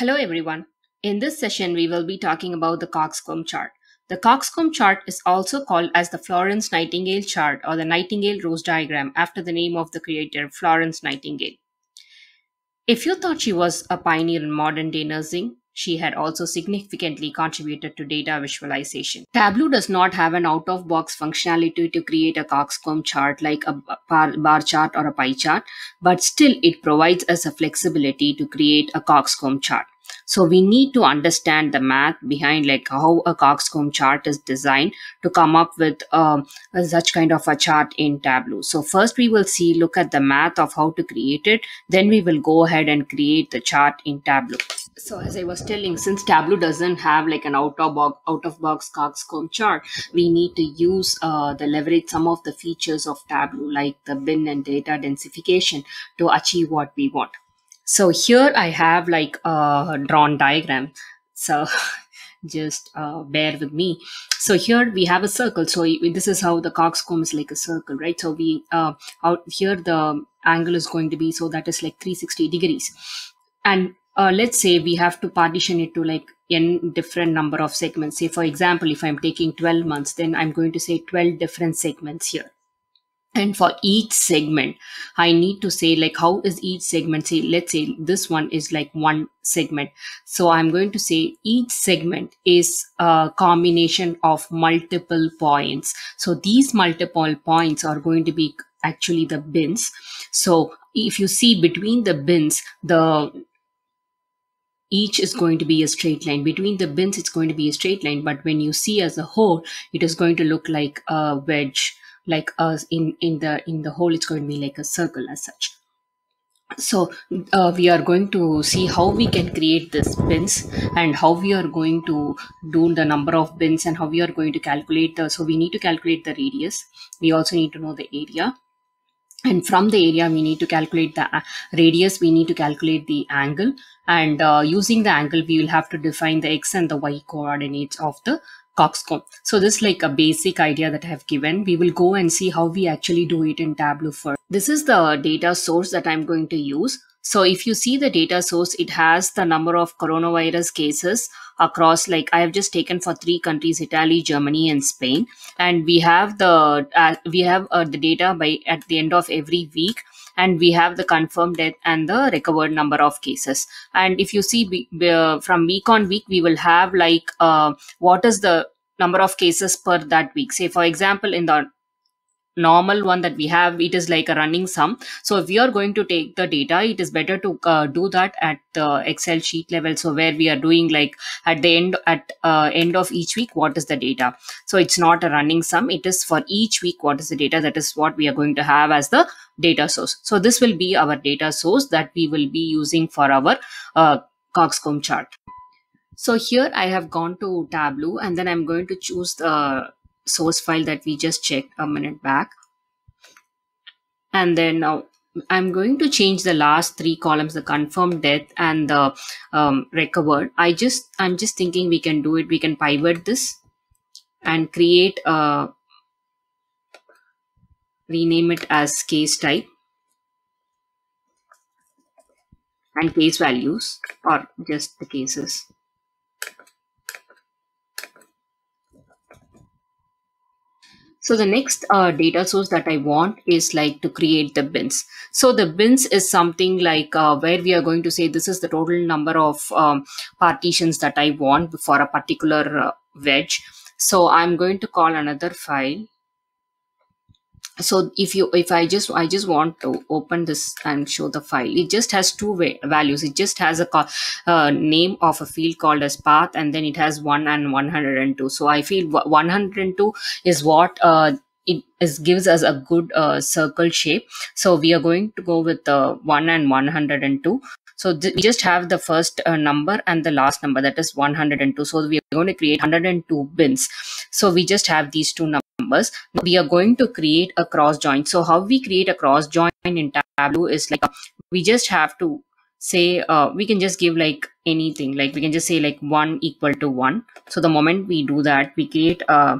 Hello everyone. In this session, we will be talking about the Coxcomb chart. The Coxcomb chart is also called as the Florence Nightingale chart or the Nightingale Rose diagram after the name of the creator, Florence Nightingale. If you thought she was a pioneer in modern day nursing, she had also significantly contributed to data visualization. Tableau does not have an out-of-box functionality to create a Coxcomb chart like a bar chart or a pie chart, but still it provides us a flexibility to create a Coxcomb chart. So we need to understand the math behind like how a Coxcomb chart is designed to come up with such kind of a chart in Tableau. So first we will look at the math of how to create it. Then we will go ahead and create the chart in Tableau. So as I was telling, since Tableau doesn't have like an out-of-box Coxcomb chart, we need to use leverage some of the features of Tableau like the bin and data densification to achieve what we want. So here I have like a drawn diagram. So just bear with me. So here we have a circle. So this is how the Coxcomb is like a circle, right? So we out here the angle is going to be, so that is like 360 degrees. And let's say we have to partition it to like n different number of segments. Say for example, if I'm taking 12 months, then I'm going to say 12 different segments here. And for each segment, I need to say like how is each segment, say let's say this one is like one segment. So I'm going to say each segment is a combination of multiple points. So these multiple points are going to be actually the bins. So if you see between the bins, each is going to be a straight line. Between the bins, it's going to be a straight line. But when you see as a whole, it is going to look like a wedge. Like in the whole, it's going to be like a circle as such. So we are going to see how we can create this bins and how we are going to do the number of bins and how we are going to calculate the, so we need to calculate the radius. We also need to know the area. And from the area, we need to calculate the radius, we need to calculate the angle. And using the angle, we will have to define the x and the y coordinates of the Coxcomb. So this is like a basic idea that I have given. We will go and see how we actually do it in Tableau first. This is the data source that I'm going to use. So if you see the data source, it has the number of coronavirus cases across, like I have just taken for 3 countries, Italy, Germany, and Spain. And we have the data by at the end of every week. And we have the confirmed death and the recovered number of cases. And if you see from week on week, we will have like what is the number of cases per that week. Say, for example, in the normal one that we have, it is like a running sum. So if we are going to take the data, it is better to do that at the Excel sheet level. So where we are doing like at the end, at end of each week, what is the data? So it's not a running sum. It is for each week, what is the data? That is what we are going to have as the data source. So this will be our data source that we will be using for our Coxcomb chart. So here I have gone to Tableau and then I'm going to choose the source file that we just checked a minute back. And then now I'm going to change the last 3 columns, the confirmed death and the recovered. I'm just thinking we can do it. We can pivot this and create a rename it as case type and case values or just the cases. So the next data source that I want is like to create the bins. So the bins is something like where we are going to say this is the total number of partitions that I want for a particular wedge. So I'm going to call another file. So if I just want to open this and show the file, it just has 2 values. It just has a name of a field called as path, and then it has 1 and 102. So I feel 102 is what it gives us a good circle shape. So we are going to go with 1 and 102. So we just have the first number and the last number, that is 102. So we are going to create 102 bins. So we just have these 2 numbers. Now we are going to create a cross join. So how we create a cross join in Tableau is like we just have to say we can just give like anything, like we can just say like 1 equal to 1. So the moment we do that, we create a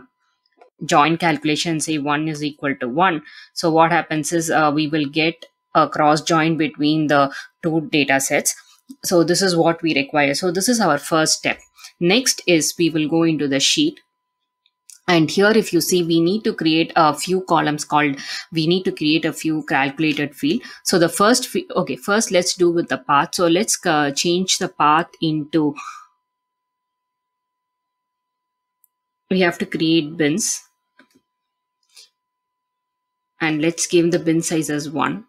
join calculation, say 1 is equal to 1. So what happens is we will get a cross join between the 2 data sets. So this is what we require. So this is our first step. Next is we will go into the sheet. And here, if you see, we need to create a few columns called, we need to create a few calculated field. So the first, okay, first let's do with the path. So let's change the path into, we have to create bins. And let's give the bin size as 1.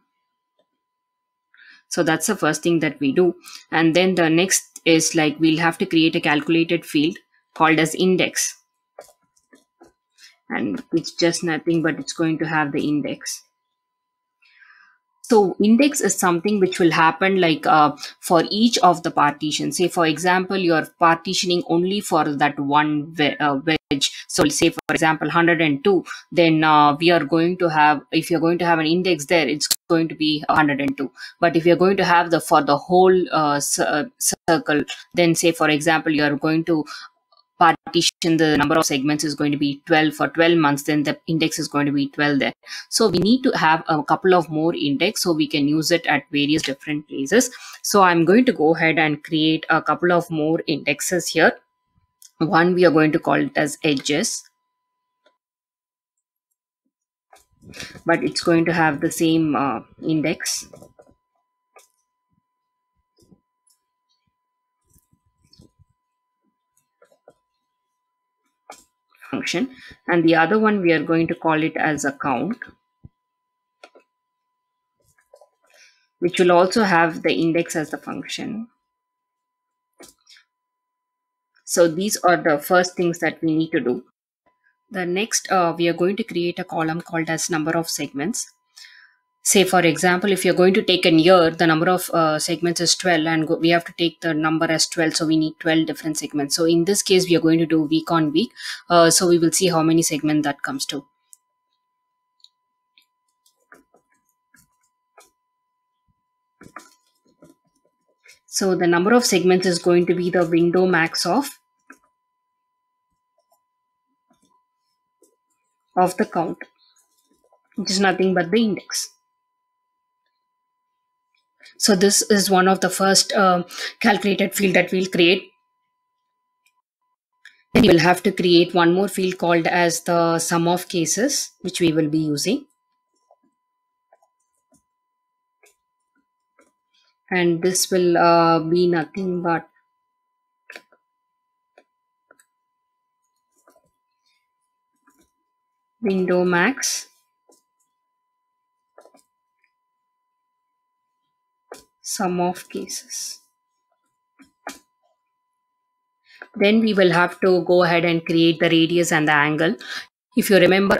So that's the first thing that we do. And then the next is like, we'll have to create a calculated field called as index. And it's just nothing, but it's going to have the index. So index is something which will happen like for each of the partitions. Say, for example, you're partitioning only for that one wedge. So say, for example, 102, then we are going to have, if you're going to have an index there, it's going to be 102. But if you're going to have the for the whole circle, then say, for example, you're going to partition, the number of segments is going to be 12 for 12 months, then the index is going to be 12 there. So we need to have a couple of more index so we can use it at various different places. So I'm going to go ahead and create a couple of more indexes here. One, we are going to call it as edges, but it's going to have the same index. Function. And the other one, we are going to call it as a count, which will also have the index as the function. So these are the first things that we need to do. The next, we are going to create a column called as number of segments. Say, for example, if you're going to take an year, the number of segments is 12 and we have to take the number as 12. So we need 12 different segments. So in this case, we are going to do week on week. So we will see how many segments that comes to. So the number of segments is going to be the window max of the count, which is nothing but the index. So this is one of the first calculated field that we'll create. Then we will have to create one more field called as the sum of cases, which we will be using. And this will be nothing but window max sum of cases. Then we will have to go ahead and create the radius and the angle. If you remember,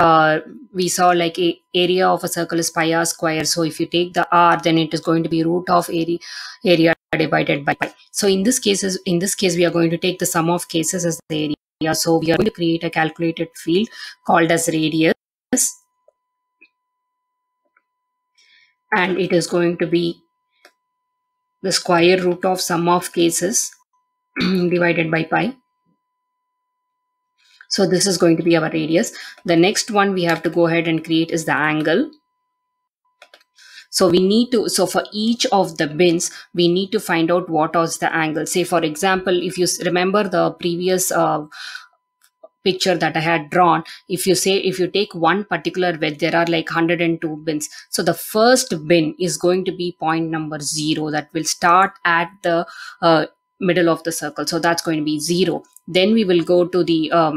we saw like a area of a circle is pi r square. So if you take the r, then it is going to be root of area divided by pi. So in this case, we are going to take the sum of cases as the area. So we are going to create a calculated field called as radius. And it is going to be the square root of sum of cases divided by pi. So this is going to be our radius. The next one we have to go ahead and create is the angle. So we need to, so for each of the bins, we need to find out what is the angle. Say, for example, if you remember the previous picture that I had drawn, if you take one particular wedge, there are like 102 bins. So the first bin is going to be point number 0 that will start at the middle of the circle. So that's going to be 0. Then we will go to the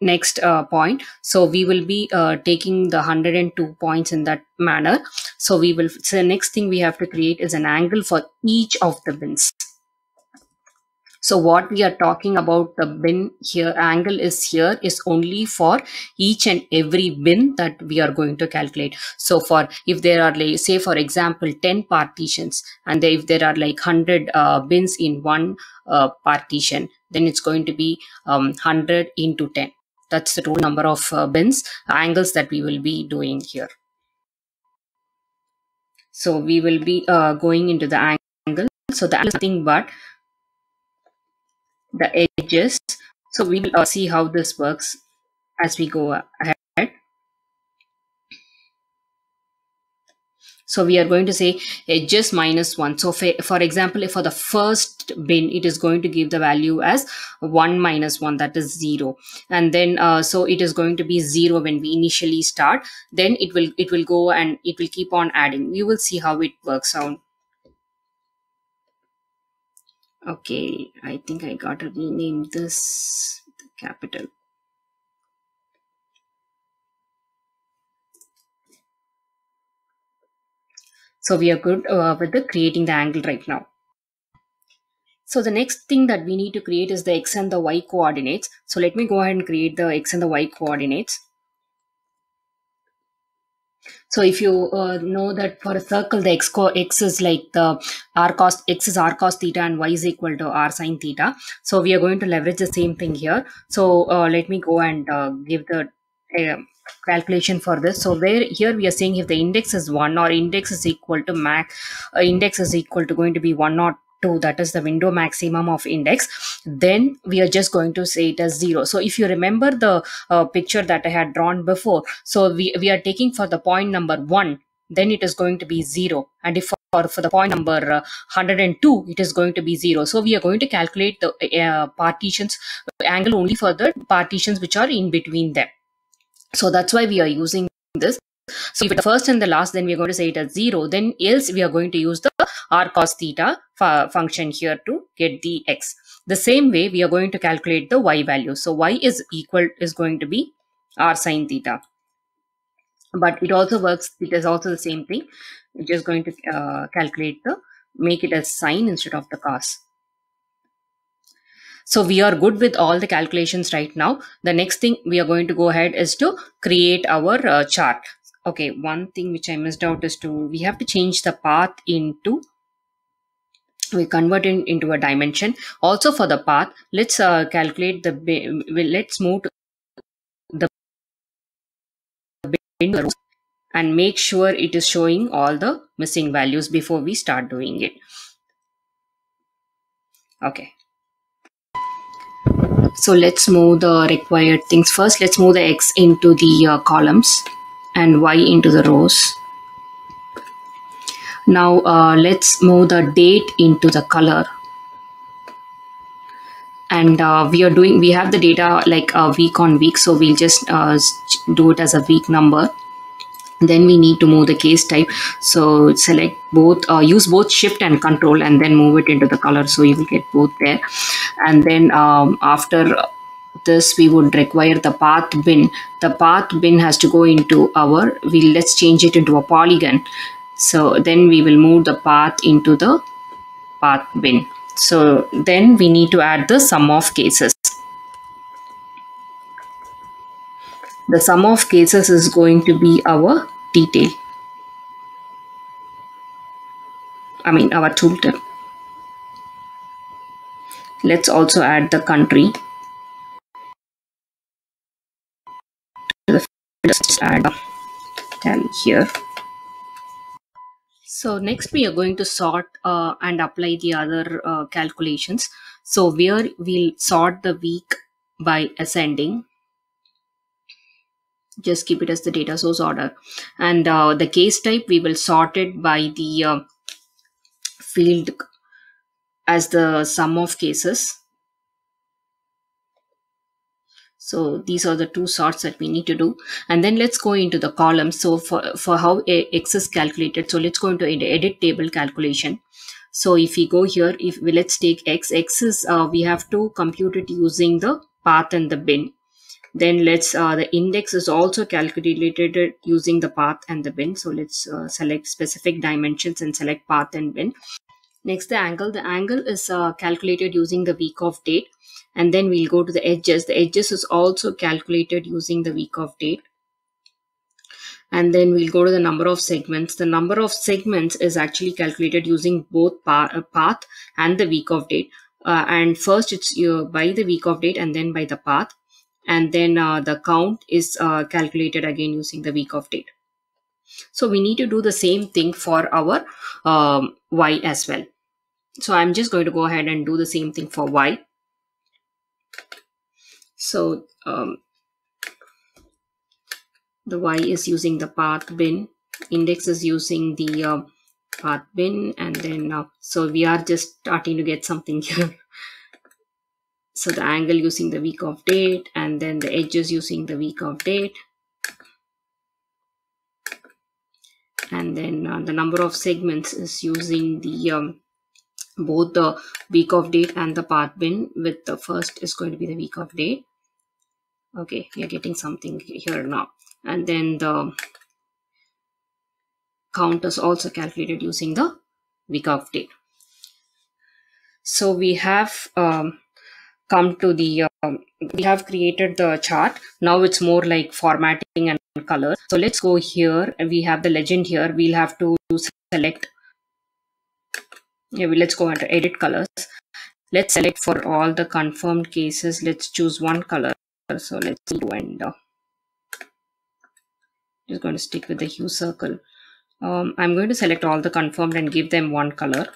next point. So we will be taking the 102 points in that manner. So we will, so the next thing we have to create is an angle for each of the bins. So what we are talking about, the bin here, angle is here, is only for each and every bin that we are going to calculate. So for, if there are like, say for example, 10 partitions, and if there are like 100 bins in one partition, then it's going to be 100 into 10. That's the total number of bins, angles that we will be doing here. So we will be going into the angle. So the angle is nothing but the edges. So we will see how this works as we go ahead. So we are going to say just minus 1. So for example, for the first bin, it is going to give the value as 1 minus 1, that is 0. And then so it is going to be 0 when we initially start. Then it will go and it will keep on adding. We will see how it works out. Okay, I think I got to rename this the capital. So we are good with the creating the angle right now. So the next thing that we need to create is the X and the Y coordinates. So let me go ahead and create the X and the Y coordinates. So if you know that for a circle, the x is like the x is r cos theta and y is equal to r sin theta. So we are going to leverage the same thing here. So let me go and give the calculation for this. So here we are saying if the index is 1 or index is equal to index is equal to going to be 1 or 2, that is the window maximum of index, then we are just going to say it as 0. So if you remember the picture that I had drawn before, so we are taking for the point number 1, then it is going to be 0, and if for the point number 102, it is going to be 0. So we are going to calculate the partitions angle only for the partitions which are in between them. So that's why we are using this. So if the first and the last, then we are going to say it as 0. Then else we are going to use the r cos theta function here to get the x. The same way we are going to calculate the y value. So y is going to be r sin theta. But it also works. It is also the same thing. We're just going to calculate make it as sine instead of the cos. So we are good with all the calculations right now. The next thing we are going to go ahead is to create our chart. Okay, one thing which I missed out is we have to change the path we convert it into a dimension. Also for the path, let's calculate let's move to the bin and make sure it is showing all the missing values before we start doing it. Okay. So let's move the required things first. Let's move the X into the columns and Y into the rows. Now let's move the date into the color. And we have the data like week on week. So we'll just do it as a week number. Then we need to move the case type. So select both, use both shift and control, and then move it into the color. So you will get both there. And then after this, we would require the path bin. The path bin has to go into our, let's change it into a polygon. So then we will move the path into the path bin. So then we need to add the sum of cases. The sum of cases is going to be our detail. I mean our tooltip. Let's also add the country. Let's add tally here. So next we are going to sort and apply the other calculations. So where we'll sort the week by ascending. Just keep it as the data source order, and the case type we will sort it by the field as the sum of cases. So these are the two sorts that we need to do, and then let's go into the column. So for how X is calculated, so let's go into edit table calculation. So if we go here, let's take X is we have to compute it using the path and the bin. Then let's the index is also calculated using the path and the bin. So let's select specific dimensions and select path and bin. Next, the angle. The angle is calculated using the week of date. And then we'll go to the edges. The edges is also calculated using the week of date. And then we'll go to the number of segments. The number of segments is actually calculated using both path and the week of date. And first it's by the week of date and then by the path. And then the count is calculated again using the week of date. So we need to do the same thing for our Y as well. So I'm just going to go ahead and do the same thing for Y. So the Y is using the path bin indexes using the path bin, and then so we are just starting to get something here. So the angle using the week of date, and then the edges using the week of date, and then the number of segments is using the both the week of date and the path bin, with the first is going to be the week of date. Okay, we are getting something here now. And then the count is also calculated using the week of date. So we have come to the we have created the chart. Now it's more like formatting and color. So let's go here. We have the legend here. We'll have to select. Yeah, let's go into edit colors. Let's select for all the confirmed cases. Let's choose one color. So let's do, and just going to stick with the hue circle. I'm going to select all the confirmed and give them one color.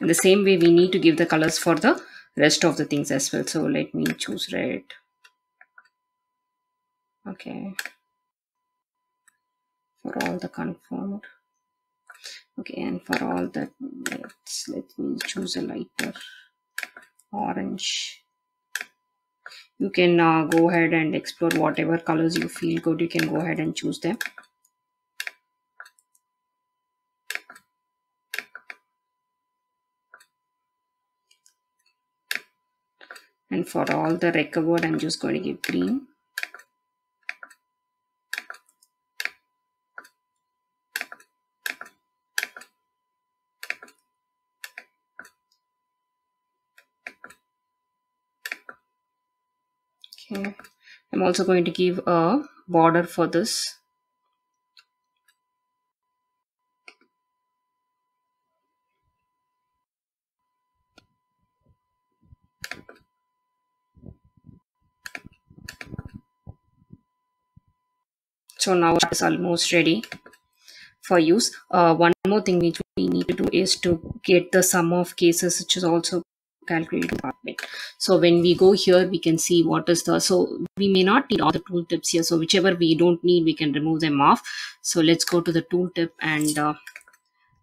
In the same way, we need to give the colors for the rest of the things as well. So let me choose red. Okay. For all the confirmed. Okay, and for all the, let me choose a lighter orange. You can go ahead and explore whatever colors you feel good. You can go ahead and choose them. And for all the recovered, I'm just going to give green. Okay. I'm also going to give a border for this. So now it's almost ready for use. One more thing which we need to do is to get the sum of cases, which is also calculate department. So when we go here, we can see what is the, so we may not need all the tooltips here. So whichever we don't need, we can remove them off. So let's go to the tooltip and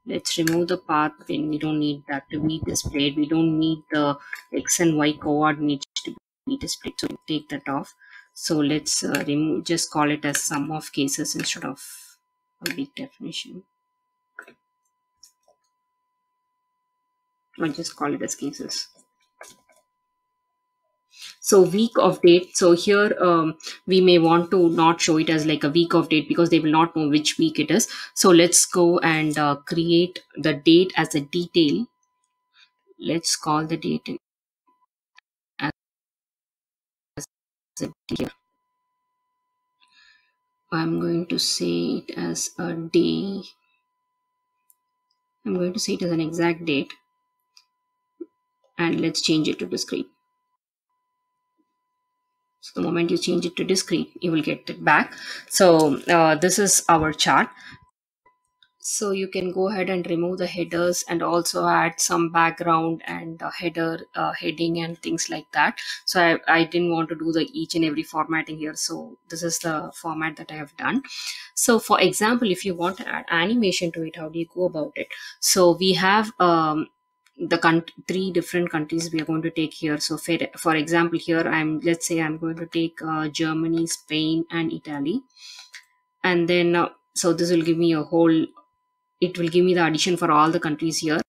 let's remove the path bin. We don't need that to be displayed. We don't need the X and Y coordinates to be displayed. So we'll take that off. So let's remove, just call it as sum of cases instead of a big definition. Or just call it as cases. So week of date. So here we may want to not show it as like a week of date because they will not know which week it is. So let's go and create the date as a detail. Let's call the date as a detail. I'm going to say it as a day. I'm going to say it as an exact date. And let's change it to discrete. So the moment you change it to discrete, you will get it back. So this is our chart. So you can go ahead and remove the headers and also add some background and a header, heading and things like that. So I didn't want to do the each and every formatting here. So this is the format that I have done. So for example, if you want to add animation to it, how do you go about it? So we have the three different countries we are going to take here. So for example, here let's say I'm going to take Germany, Spain and Italy, and then so this will give me a whole, it will give me the addition for all the countries here.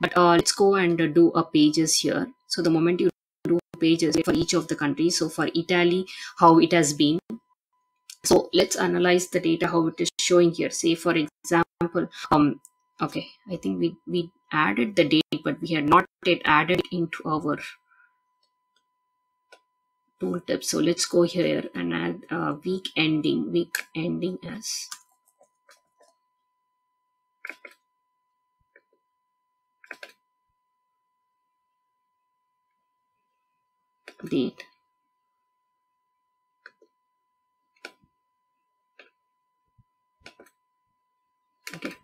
But let's go and do a pages here. So the moment you do pages for each of the countries, so for Italy, how it has been. So let's analyze the data, how it is showing here. Say for example, okay, I think we added the date, but we had not yet added it into our tooltip. So let's go here and add week ending as. Date. Okay.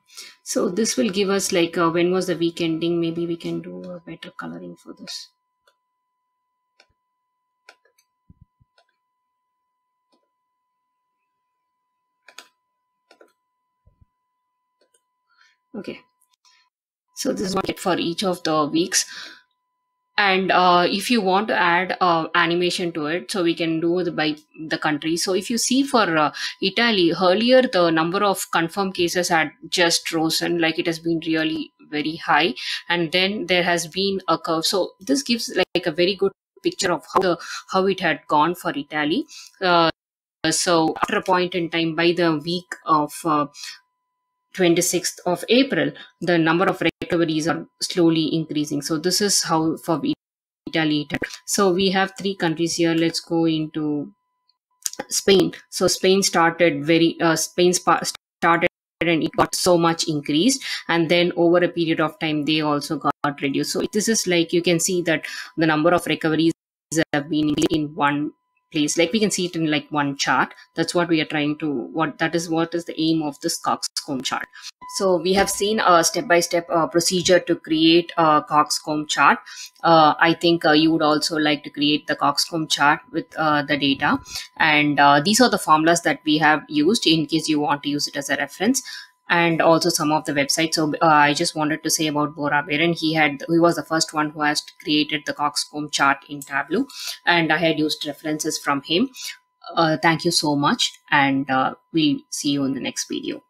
So this will give us like when was the week ending. Maybe we can do a better coloring for this. Okay, so this is what you get for each of the weeks. And if you want to add animation to it, so we can do the by the country. So if you see for Italy, earlier the number of confirmed cases had just risen, like it has been really very high, and then there has been a curve. So this gives like a very good picture of how it had gone for Italy. So after a point in time, by the week of 26th of April, the number of recoveries are slowly increasing. So this is how for Italy. So we have three countries here. Let's go into Spain. So Spain started very Spain started and it got so much increased, and then over a period of time they also got reduced. So this is like you can see that the number of recoveries have been in one place, like we can see it in like one chart. That's what we are trying to, what is the aim of this Coxcomb chart. So we have seen a step-by-step procedure to create a Coxcomb chart. I think you would also like to create the Coxcomb chart with the data, and these are the formulas that we have used in case you want to use it as a reference, and also some of the websites. So I just wanted to say about Bora Biran. He was the first one who has created the Coxcomb chart in Tableau, and I had used references from him. Thank you so much, and we'll see you in the next video.